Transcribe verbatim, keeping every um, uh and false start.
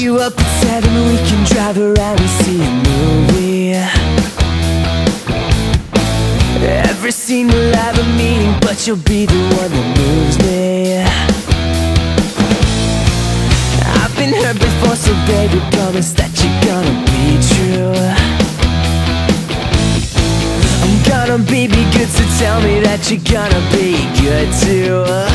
you up at seven, we can drive around and see a movie. Every scene will have a meaning, but you'll be the one that moves me. I've been hurt before, so baby, promise that you're gonna be true. I'm gonna be, be good, so tell me that you're gonna be good too.